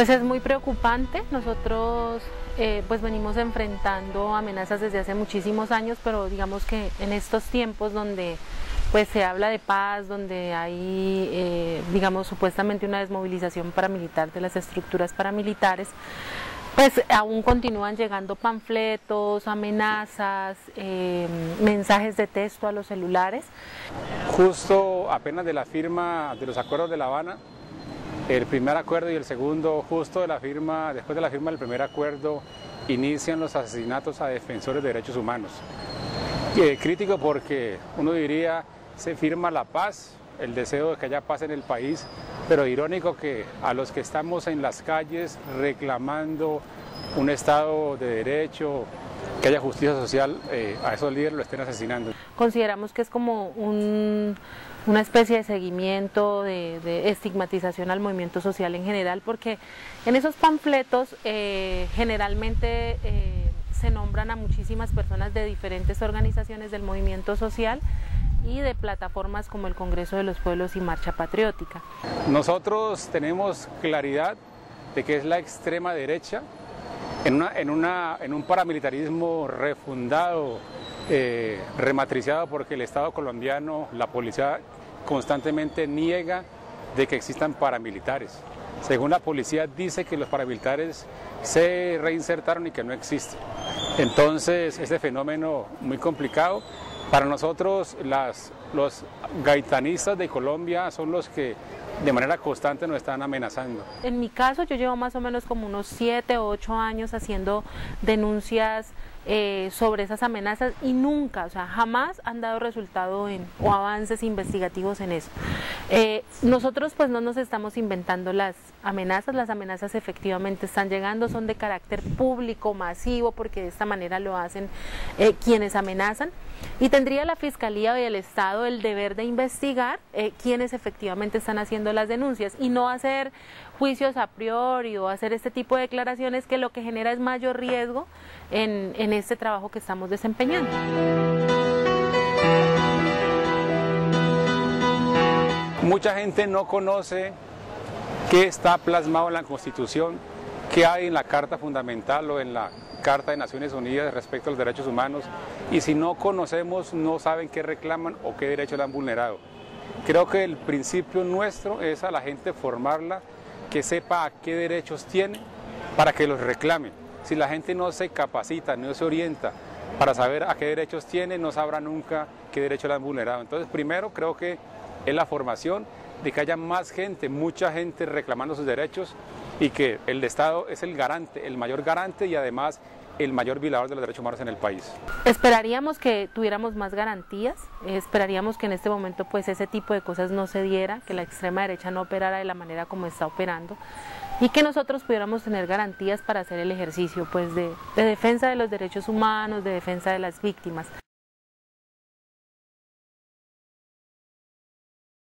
Pues es muy preocupante. Nosotros pues venimos enfrentando amenazas desde hace muchísimos años, pero digamos que en estos tiempos donde pues se habla de paz, donde hay digamos supuestamente una desmovilización paramilitar de las estructuras paramilitares, pues aún continúan llegando panfletos, amenazas, mensajes de texto a los celulares. Justo apenas de la firma de los Acuerdos de La Habana, el primer acuerdo y el segundo, justo de la firma, después de la firma del primer acuerdo, inician los asesinatos a defensores de derechos humanos. Crítico porque uno diría, se firma la paz, el deseo de que haya paz en el país, pero irónico que a los que estamos en las calles reclamando un Estado de Derecho, que haya justicia social, a esos líderes lo estén asesinando. Consideramos que es como una especie de seguimiento, de estigmatización al movimiento social en general, porque en esos panfletos generalmente se nombran a muchísimas personas de diferentes organizaciones del movimiento social y de plataformas como el Congreso de los Pueblos y Marcha Patriótica. Nosotros tenemos claridad de que es la extrema derecha en un paramilitarismo refundado, rematriciado, porque el Estado colombiano, la policía constantemente niega de que existan paramilitares. Según la policía dice que los paramilitares se reinsertaron y que no existen. Entonces este fenómeno muy complicado. Para nosotros los gaitanistas de Colombia son los que de manera constante nos están amenazando. En mi caso yo llevo más o menos como unos 7 o 8 años haciendo denuncias sobre esas amenazas y nunca, o sea, jamás han dado resultado o avances investigativos en eso. Nosotros pues no nos estamos inventando las amenazas efectivamente están llegando, son de carácter público, masivo, porque de esta manera lo hacen quienes amenazan, y tendría la Fiscalía y el Estado el deber de investigar quienes efectivamente están haciendo las denuncias y no hacer juicios a priori o hacer este tipo de declaraciones que lo que genera es mayor riesgo en este trabajo que estamos desempeñando. Mucha gente no conoce qué está plasmado en la Constitución, qué hay en la Carta Fundamental o en la Carta de Naciones Unidas respecto a los derechos humanos, y si no conocemos no saben qué reclaman o qué derechos le han vulnerado. Creo que el principio nuestro es a la gente formarla, que sepa a qué derechos tiene para que los reclame. Si la gente no se capacita, no se orienta para saber a qué derechos tiene, no sabrá nunca qué derechos le han vulnerado. Entonces primero creo que es la formación, de que haya más gente, mucha gente reclamando sus derechos, y que el Estado es el garante, el mayor garante y además el mayor violador de los derechos humanos en el país. Esperaríamos que tuviéramos más garantías, esperaríamos que en este momento pues ese tipo de cosas no se diera, que la extrema derecha no operara de la manera como está operando, y que nosotros pudiéramos tener garantías para hacer el ejercicio pues de defensa de los derechos humanos, de defensa de las víctimas.